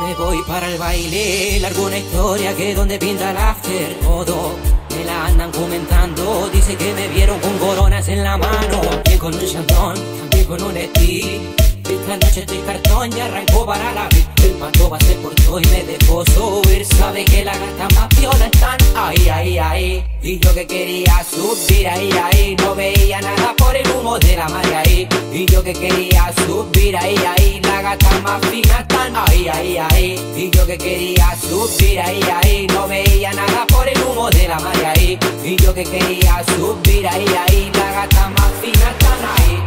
Me voy para el baile, largo una historia que donde pinta el after. Todo me la andan comentando, dice que me vieron con coronas en la mano. Cambié con un chantón, cambié con un estilo. Esta noche estoy cartón y arrancó para la vida. El patoba se portó y me dejó subir. Sabe que la gata más viola están ahí, ahí, ahí. Y yo que quería subir, ahí, ahí. No veía nada por el humo de la marea, ahí. Y yo que quería subir, ahí, ahí. La gata más fina están ahí, ahí, ahí. Y yo que quería subir, ahí, ahí. No veía nada por el humo de la marea, ahí. Y yo que quería subir, ahí, ahí. La gata más fina están ahí.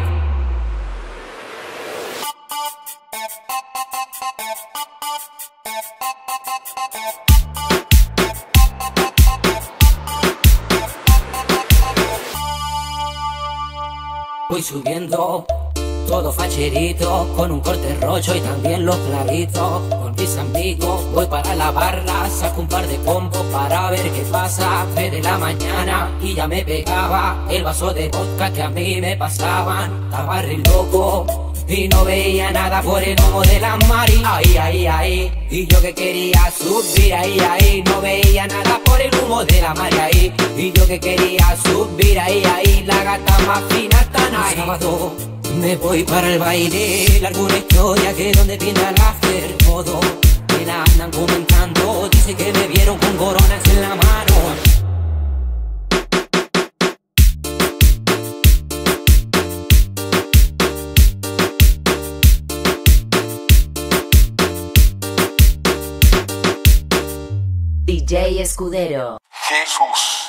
Voy subiendo, todo facherito, con un corte rocho y también los claritos. Con mis amigos voy para la barra, saco un par de combos para ver qué pasa. 3 de la mañana y ya me pegaba el vaso de vodka que a mí me pasaban. Estaba re loco y no veía nada por el humo de la mari. Ahí, ahí, ahí. Y yo que quería subir, ahí, ahí. No veía nada por el humo de la mari, ahí. Y yo que quería subir, ahí, ahí. La gata más fina están ahí. Sábado me voy para el baile, largo una historia que donde pinta el after. Todo me la andan comentando, dice que me vieron con coronas en la mano. DJ Skudero. Jesús.